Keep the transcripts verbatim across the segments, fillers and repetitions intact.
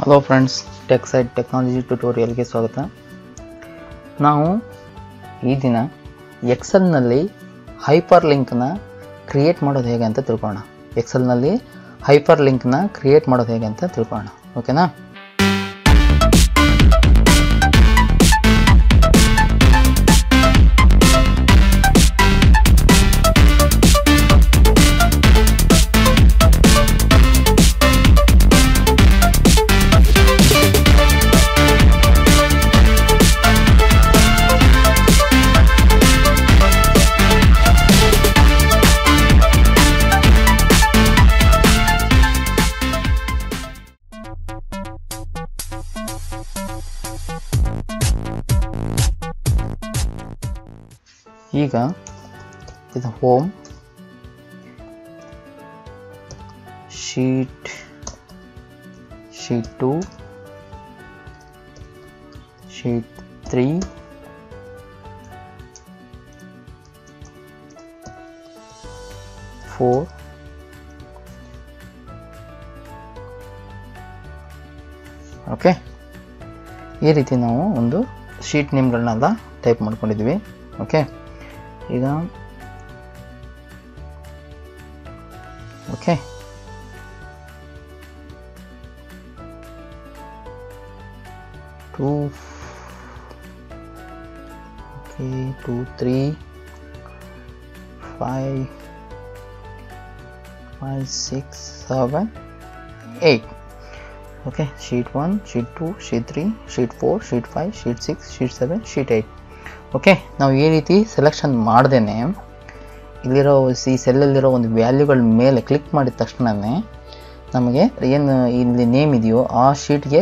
Hello friends, tech side technology tutorial के स्वागत। ನಾವು ಈ ದಿನ ಎಕ್ಸೆಲ್ ನಲ್ಲಿ ಹೈಪರ್ ಲಿಂಕ್ ನ ಕ್ರಿಯೇಟ್ ಮಾಡೋದು ಹೇಗೆ ಅಂತ ತಿಳ್ಕೊಳ್ಳೋಣ। ಎಕ್ಸೆಲ್ ನಲ್ಲಿ ಹೈಪರ್ ಲಿಂಕ್ ನ ಕ್ರಿಯೇಟ್ ಮಾಡೋದು ಹೇಗೆ ಅಂತ ತಿಳ್ಕೊಳ್ಳೋಣ, ಓಕೆನಾ। ಈಗ ಇದು home sheet sheet two sheet three four okay, ಈ ರೀತಿ ನಾವು ಒಂದು ಶೀಟ್ ನೇಮ್ಗಳನ್ನೆಲ್ಲ ಟೈಪ್ ಮಾಡ್ಕೊಂಡಿದ್ವಿ। ಓಕೆ ಈಗ okay two okay two three five five six seven eight okay, sheet one, sheet two, sheet three, sheet four, sheet five, sheet six, sheet seven, sheet eight. Okay, ನಾವು ಈ ರೀತಿ selection ಮಾಡ್ದೇನೆ ಇಲ್ಲಿರೋ ಈ ಸೆಲ್ಲಲ್ಲಿರೋ ಒಂದು ವ್ಯಾಲ್ಯೂಗಳ ಮೇಲೆ ಕ್ಲಿಕ್ ಮಾಡಿದ ತಕ್ಷಣವೇ ನಮಗೆ ಏನು ಇಲ್ಲಿ ನೇಮ್ ಇದೆಯೋ ಆ ಶೀಟ್ಗೆ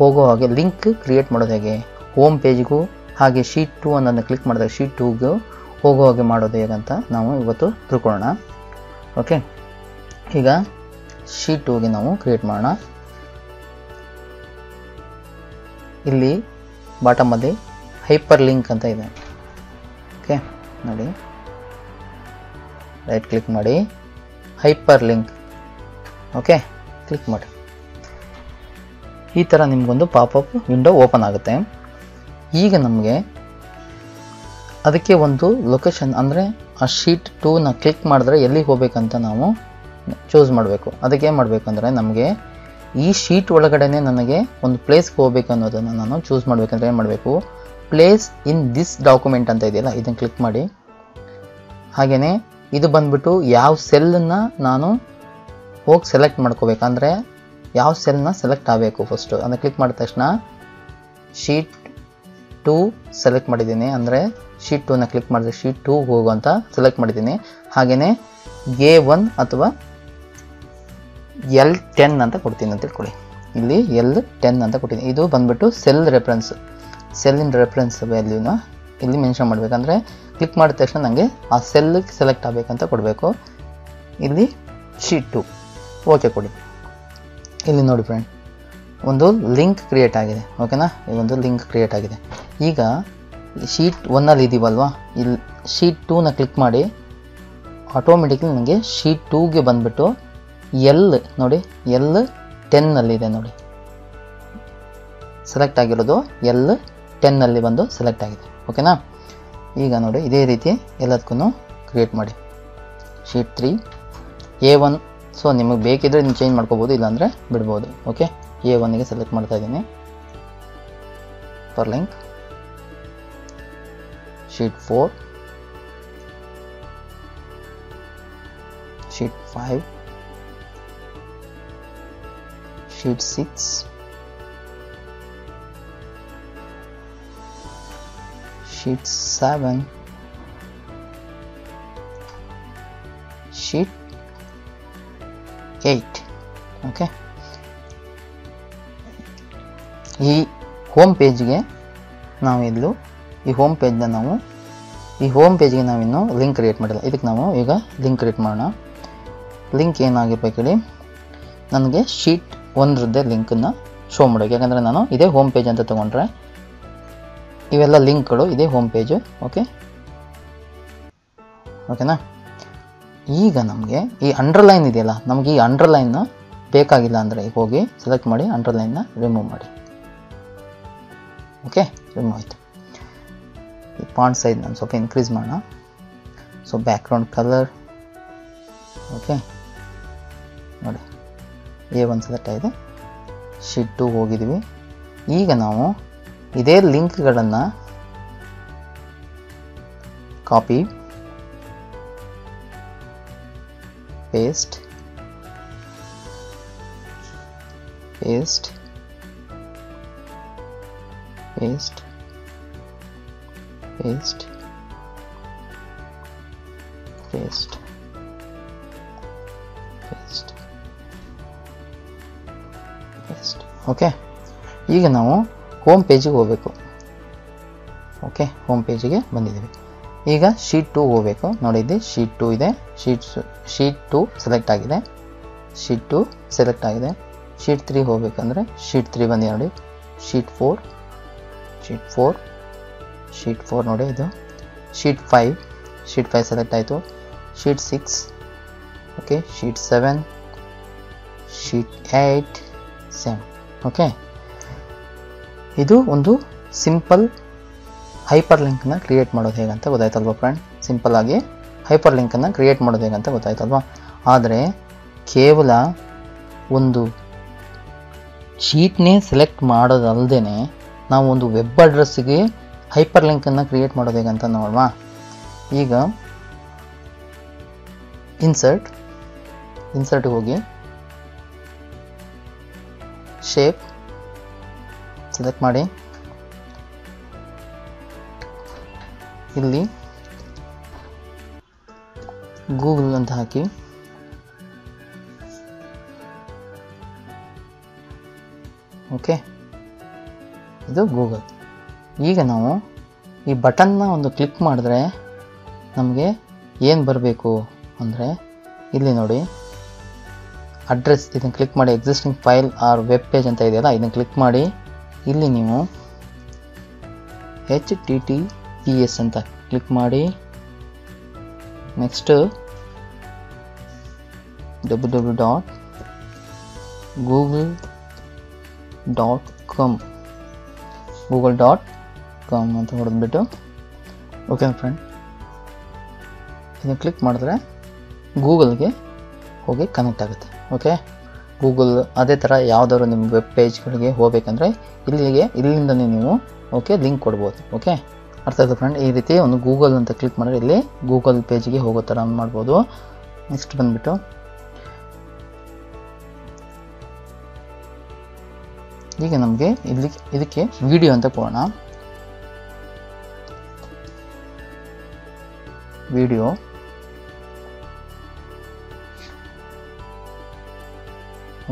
ಹೋಗೋ ಹಾಗೆ ಲಿಂಕ್ ಕ್ರಿಯೇಟ್ ಮಾಡೋದು ಹೇಗೆ, ಹೋಮ್ ಪೇಜ್ಗೂ ಹಾಗೆ ಶೀಟ್ ಟು ಅನ್ನೋದನ್ನು ಕ್ಲಿಕ್ ಮಾಡಿದಾಗ ಶೀಟ್ ಟೂಗೂ ಹೋಗೋ ಹಾಗೆ ಮಾಡೋದು ಹೇಗಂತ ನಾವು ಇವತ್ತು ತಿಳ್ಕೊಳ್ಳೋಣ। ಓಕೆ, ಈಗ ಶೀಟ್ ಟೂಗೆ ನಾವು ಕ್ರಿಯೇಟ್ ಮಾಡೋಣ। ಇಲ್ಲಿ ಬಾಟಮಲ್ಲಿ ಹೈಪರ್ ಲಿಂಕ್ ಅಂತ ಇದೆ, ಓಕೆ ನೋಡಿ, ರೈಟ್ ಕ್ಲಿಕ್ ಮಾಡಿ ಹೈಪರ್ ಲಿಂಕ್, ಓಕೆ ಕ್ಲಿಕ್ ಮಾಡಿ, ಈ ಥರ ನಿಮಗೊಂದು ಪಾಪಪ್ ವಿಂಡೋ ಓಪನ್ ಆಗುತ್ತೆ। ಈಗ ನಮಗೆ ಅದಕ್ಕೆ ಒಂದು ಲೊಕೇಶನ್ ಅಂದರೆ ಆ ಶೀಟ್ ಟೂನ ಕ್ಲಿಕ್ ಮಾಡಿದ್ರೆ ಎಲ್ಲಿಗೆ ಹೋಗ್ಬೇಕಂತ ನಾವು ಚೂಸ್ ಮಾಡಬೇಕು। ಅದಕ್ಕೆ ಏನು ಮಾಡಬೇಕಂದ್ರೆ ನಮಗೆ ಈ ಶೀಟ್ ಒಳಗಡೆ ನನಗೆ ಒಂದು ಪ್ಲೇಸ್ಗೆ ಹೋಗ್ಬೇಕು ಅನ್ನೋದನ್ನು ನಾನು ಚೂಸ್ ಮಾಡಬೇಕಂದ್ರೆ ಏನು ಮಾಡಬೇಕು, ಪ್ಲೇಸ್ ಇನ್ ದಿಸ್ ಡಾಕ್ಯುಮೆಂಟ್ ಅಂತ ಇದೆಯಲ್ಲ ಇದನ್ನು ಕ್ಲಿಕ್ ಮಾಡಿ, ಹಾಗೆಯೇ ಇದು ಬಂದ್ಬಿಟ್ಟು ಯಾವ ಸೆಲ್ಲನ್ನು ನಾನು ಹೋಗಿ ಸೆಲೆಕ್ಟ್ ಮಾಡ್ಕೋಬೇಕಂದ್ರೆ ಯಾವ ಸೆಲ್ನ ಸೆಲೆಕ್ಟ್ ಆಗಬೇಕು ಫಸ್ಟು ಅಂದರೆ ಕ್ಲಿಕ್ ಮಾಡಿದ ತಕ್ಷಣ ಶೀಟ್ ಟೂ ಸೆಲೆಕ್ಟ್ ಮಾಡಿದ್ದೀನಿ ಅಂದರೆ ಶೀಟ್ ಟೂನ ಕ್ಲಿಕ್ ಮಾಡಿದ್ರೆ ಶೀಟ್ ಟೂ ಹೋಗುವಂತ ಸೆಲೆಕ್ಟ್ ಮಾಡಿದ್ದೀನಿ, ಹಾಗೆಯೇ ಎ ಒನ್ ಅಥವಾ ಎಲ್ ಟೆನ್ ಅಂತ ಕೊಡ್ತೀನಿ ಅಂತ ತಿಳ್ಕೊಳ್ಳಿ, ಇಲ್ಲಿ ಎಲ್ ಟೆನ್ ಅಂತ ಕೊಟ್ಟಿದ್ದೀನಿ, ಇದು ಬಂದ್ಬಿಟ್ಟು ಸೆಲ್ ರೆಫರೆನ್ಸ್, ಸೆಲ್ಲಿನ ರೆಫರೆನ್ಸ್ ವ್ಯಾಲ್ಯೂನ ಇಲ್ಲಿ ಮೆನ್ಷನ್ ಮಾಡಬೇಕಂದ್ರೆ ಕ್ಲಿಕ್ ಮಾಡಿದ ತಕ್ಷಣ ನನಗೆ ಆ ಸೆಲ್ಲಿಗೆ ಸೆಲೆಕ್ಟ್ ಆಗಬೇಕಂತ ಕೊಡಬೇಕು, ಇಲ್ಲಿ ಶೀಟ್ ಟು ಓಕೆ ಕೊಡಿ। ಇಲ್ಲಿ ನೋಡಿ ಫ್ರೆಂಡ್, ಒಂದು ಲಿಂಕ್ ಕ್ರಿಯೇಟ್ ಆಗಿದೆ, ಓಕೆನಾ, ಒಂದು ಲಿಂಕ್ ಕ್ರಿಯೇಟ್ ಆಗಿದೆ। ಈಗ ಶೀಟ್ ಒನ್ನಲ್ಲಿ ಇದ್ದೀವಲ್ವಾ, ಇಲ್ಲಿ ಶೀಟ್ ಟೂನ ಕ್ಲಿಕ್ ಮಾಡಿ ಆಟೋಮೆಟಿಕ್ಲಿ ನನಗೆ ಶೀಟ್ ಟೂಗೆ ಬಂದುಬಿಟ್ಟು ಎಲ್ ನೋಡಿ ಎಲ್ ಟೆನ್ನಲ್ಲಿದೆ ನೋಡಿ, ಸೆಲೆಕ್ಟ್ ಆಗಿರೋದು ಎಲ್ ಟೆನ್ನಲ್ಲಿ ಬಂದು ಸೆಲೆಕ್ಟ್ ಆಗಿದೆ, ಓಕೆನಾ। ಈಗ ನೋಡಿ ಇದೇ ರೀತಿ ಎಲ್ಲದಕ್ಕೂ ಕ್ರಿಯೇಟ್ ಮಾಡಿ, sheet three A one, so ನಿಮಗೆ ಬೇಕಿದ್ರೆ ನೀವು ಚೇಂಜ್ ಮಾಡ್ಕೋಬೋದು ಇಲ್ಲಾಂದರೆ ಬಿಡ್ಬೋದು, ಓಕೆ ಎ ಒನ್ಗೆ ಸೆಲೆಕ್ಟ್ ಮಾಡ್ತಾ ಇದ್ದೀನಿ per link, sheet four, sheet five, sheet six, sheet seven, sheet eight okay, ಈ ಹೋಮ್ ಪೇಜ್ಗೆ ನಾವು ಇಲ್ಲೂ ಈ ಹೋಮ್ ಪೇಜ್ನ ನಾವು ಈ ಹೋಮ್ ಪೇಜ್ಗೆ ನಾವಿನ್ನೂ ಲಿಂಕ್ ಕ್ರಿಯೇಟ್ ಮಾಡಿಲ್ಲ, ಇದಕ್ಕೆ ನಾವು ಈಗ ಲಿಂಕ್ ಕ್ರಿಯೇಟ್ ಮಾಡೋಣ। ಲಿಂಕ್ ಏನಾಗಿರ್ಬೇಕು ಹೇಳಿ, ನನಗೆ ಶೀಟ್ ಒಂದರದ್ದೇ ಲಿಂಕನ್ನು ಶೋ ಮಾಡೋಕೆ, ಯಾಕಂದರೆ ನಾನು ಇದೇ ಹೋಮ್ ಪೇಜ್ ಅಂತ ತೊಗೊಂಡ್ರೆ ಇವೆಲ್ಲ ಲಿಂಕ್ಗಳು ಇದೇ ಹೋಮ್ ಪೇಜು, ಓಕೆ ಓಕೆನಾ। ಈಗ ನಮಗೆ ಈ ಅಂಡರ್ಲೈನ್ ಇದೆಯಲ್ಲ, ನಮಗೆ ಈ ಅಂಡರ್ಲೈನ್ನ ಬೇಕಾಗಿಲ್ಲ ಅಂದರೆ ಈಗ ಹೋಗಿ ಸೆಲೆಕ್ಟ್ ಮಾಡಿ ಅಂಡರ್ಲೈನ್ನ ರಿಮೂವ್ ಮಾಡಿ. ಓಕೆ, ರಿಮೂವ್ ಆಯಿತು. ಈ ಫಾಂಟ್ ಸೈಜ್ ನಾನು ಸ್ವಲ್ಪ ಇನ್ಕ್ರೀಸ್ ಮಾಡೋಣ. ಸೊ ಬ್ಯಾಕ್ಗ್ರೌಂಡ್ ಕಲರ್, ಓಕೆ ನೋಡಿ ಎ ಒಂದು ಸೆಲೆಕ್ಟ್ ಆಗಿದೆ, ಶೀಟ್ ಟು ಹೋಗಿದ್ದೀವಿ. ಈಗ ನಾವು ಇದೇ ಲಿಂಕ್ಗಳನ್ನು copy paste paste paste paste paste paste paste. Okay, ಈಗ ನಾವು ಹೋಮ್ ಪೇಜಿಗೆ ಹೋಗಬೇಕು. ಓಕೆ, ಹೋಮ್ ಪೇಜಿಗೆ ಬಂದಿದ್ದೀವಿ. ಈಗ ಶೀಟ್ ಟು ಹೋಗಬೇಕು. ನೋಡಿದ್ದು ಶೀಟ್ ಟು ಇದೆ, ಶೀಟ್ ಶೀಟ್ ಟು ಸೆಲೆಕ್ಟ್ ಆಗಿದೆ, ಶೀಟ್ ಟು ಸೆಲೆಕ್ಟ್ ಆಗಿದೆ. ಶೀಟ್ ತ್ರೀ ಹೋಗ್ಬೇಕಂದ್ರೆ ಶೀಟ್ ತ್ರೀ ಬಂದಿದೆ ನೋಡಿ, sheet four sheet four sheet four ನೋಡಿ ಇದು, sheet five sheet five select ಆಯಿತು, sheet six, okay sheet seven, sheet eight, seven. Okay, ಇದು ಒಂದು ಸಿಂಪಲ್ ಹೈಪರ್ ಲಿಂಕನ್ನು ಕ್ರಿಯೇಟ್ ಮಾಡೋದು ಹೇಗಂತ ಗೊತ್ತಾಯ್ತಲ್ವ ಫ್ರೆಂಡ್. ಸಿಂಪಲ್ಲಾಗಿ ಹೈಪರ್ ಲಿಂಕನ್ನು ಕ್ರಿಯೇಟ್ ಮಾಡೋದು ಹೇಗಂತ ಗೊತ್ತಾಯ್ತಲ್ವ. ಆದರೆ ಕೇವಲ ಒಂದು ಶೀಟ್ನೇ ಸೆಲೆಕ್ಟ್ ಮಾಡೋದಲ್ಲದೇ ನಾವು ಒಂದು ವೆಬ್ ಅಡ್ರೆಸ್ಸಿಗೆ ಹೈಪರ್ ಲಿಂಕನ್ನು ಕ್ರಿಯೇಟ್ ಮಾಡೋದು ಹೇಗಂತ ನೋಡುವ. ಈಗ ಇನ್ಸರ್ಟ್ ಇನ್ಸರ್ಟ್ಗೆ ಹೋಗಿ ಶೇಪ್ ಸೆಲೆಕ್ಟ್ ಮಾಡಿ, ಇಲ್ಲಿ ಗೂಗಲ್ ಅಂತ ಹಾಕಿ, ಓಕೆ ಇದು ಗೂಗಲ್. ಈಗ ನಾವು ಈ ಬಟನ್ನ ಒಂದು ಕ್ಲಿಕ್ ಮಾಡಿದ್ರೆ ನಮಗೆ ಏನು ಬರಬೇಕು ಅಂದರೆ ಇಲ್ಲಿ ನೋಡಿ ಅಡ್ರೆಸ್, ಇದನ್ನು ಕ್ಲಿಕ್ ಮಾಡಿ existing file or web page ಅಂತ ಇದೆಯಲ್ಲ ಇದನ್ನು ಕ್ಲಿಕ್ ಮಾಡಿ, ಇಲ್ಲಿ ನೀವು H T T P S ಅಂತ ಕ್ಲಿಕ್ ಮಾಡಿ, next W W dot Google dot com Google dot com ಅಂತ ಹೊಡೆದ್ಬಿಟ್ಟು, ಓಕೆ ಫ್ರೆಂಡ್ ಇದನ್ನು ಕ್ಲಿಕ್ ಮಾಡಿದ್ರೆ ಗೂಗಲ್ಗೆ ಹೋಗಿ ಕನೆಕ್ಟ್ ಆಗುತ್ತೆ. ಓಕೆ, ಗೂಗಲ್ ಅದೇ ಥರ ಯಾವುದಾದ್ರು ನಿಮ್ಮ ವೆಬ್ ಪೇಜ್ಗಳಿಗೆ ಹೋಗಬೇಕಂದ್ರೆ ಇಲ್ಲಿಗೆ ಇಲ್ಲಿಂದನೇ ನೀವು ಓಕೆ ಲಿಂಕ್ ಕೊಡ್ಬೋದು. ಓಕೆ, ಅರ್ಥ ಆಯ್ತು ಫ್ರೆಂಡ್. ಈ ರೀತಿ ಒಂದು ಗೂಗಲ್ ಅಂತ ಕ್ಲಿಕ್ ಮಾಡಿದ್ರೆ ಇಲ್ಲಿ ಗೂಗಲ್ ಪೇಜ್ಗೆ ಹೋಗೋ ಥರ ಮಾಡ್ಬೋದು. ನೆಕ್ಸ್ಟ್ ಬಂದುಬಿಟ್ಟು ಈಗ ನಮಗೆ ಇಲ್ಲಿ ಇದಕ್ಕೆ ವಿಡಿಯೋ ಅಂತ ಕೊಡೋಣ. ವಿಡಿಯೋ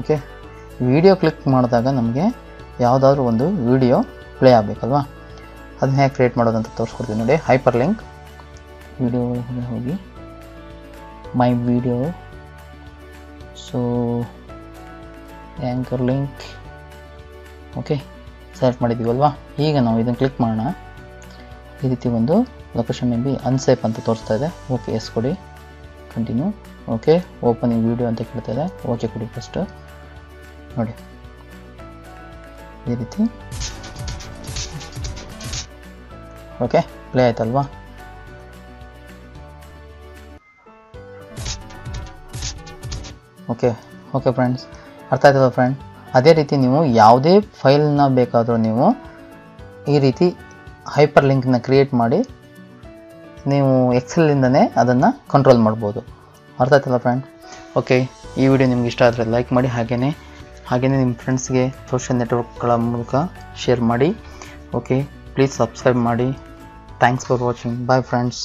ಓಕೆ, ವಿಡಿಯೋ ಕ್ಲಿಕ್ ಮಾಡಿದಾಗ ನಮಗೆ ಯಾವುದಾದ್ರೂ ಒಂದು ವಿಡಿಯೋ ಪ್ಲೇ ಆಗಬೇಕಲ್ವಾ, ಅದನ್ನ ಹೇಗೆ ಕ್ರಿಯೇಟ್ ಮಾಡೋದಂತ ತೋರಿಸ್ಕೊಡ್ತೀನಿ ನೋಡಿ. ಹೈಪರ್ ಲಿಂಕ್ ವಿಡಿಯೋ ಹೋಗಿ my video, so anchor link, okay search ಮಾಡಿದ್ದೀವಲ್ವಾ. ಈಗ ನಾವು ಇದನ್ನು ಕ್ಲಿಕ್ ಮಾಡೋಣ, ಈ ರೀತಿ ಒಂದು ಲೊಕೇಶನ್ ಮೇ ಬಿ ಅನ್ಸೇಫ್ ಅಂತ ತೋರಿಸ್ತಾ ಇದೆ. ಓಕೆ ಎಸ್ ಕೊಡಿ, ಕಂಟಿನ್ಯೂ, ಓಕೆ ಓಪನಿಂಗ್ ವಿಡಿಯೋ ಅಂತ ಕೇಳ್ತಾ ಇದೆ, ಓಕೆ ಕೊಡಿ ಫಸ್ಟು. ನೋಡಿ ಈ ರೀತಿ ಓಕೆ ಪ್ಲೇ ಆಯ್ತಲ್ವಾ. ಓಕೆ ಓಕೆ ಫ್ರೆಂಡ್ಸ್, ಅರ್ಥ ಆಯ್ತದ ಫ್ರೆಂಡ್. ಅದೇ ರೀತಿ ನೀವು ಯಾವುದೇ ಫೈಲನ್ನ ಬೇಕಾದರೂ ನೀವು ಈ ರೀತಿ ಹೈಪರ್ ಲಿಂಕ್ನ ಕ್ರಿಯೇಟ್ ಮಾಡಿ ನೀವು ಎಕ್ಸೆಲ್ಲಿಂದನೇ ಅದನ್ನು ಕಂಟ್ರೋಲ್ ಮಾಡ್ಬೋದು. ಅರ್ಥ ಆಯ್ತಲ್ಲ ಫ್ರೆಂಡ್. ಓಕೆ, ಈ ವಿಡಿಯೋ ನಿಮ್ಗೆ ಇಷ್ಟ ಆದರೆ ಲೈಕ್ ಮಾಡಿ, ಹಾಗೆಯೇ ಹಾಗೆಯೇ ನಿಮ್ಮ ಫ್ರೆಂಡ್ಸ್ಗೆ ಸೋಷಿಯಲ್ ನೆಟ್ವರ್ಕ್ಗಳ ಮೂಲಕ ಶೇರ್ ಮಾಡಿ. ಓಕೆ, ಪ್ಲೀಸ್ ಸಬ್ಸ್ಕ್ರೈಬ್ ಮಾಡಿ. Thanks for watching. Bye friends.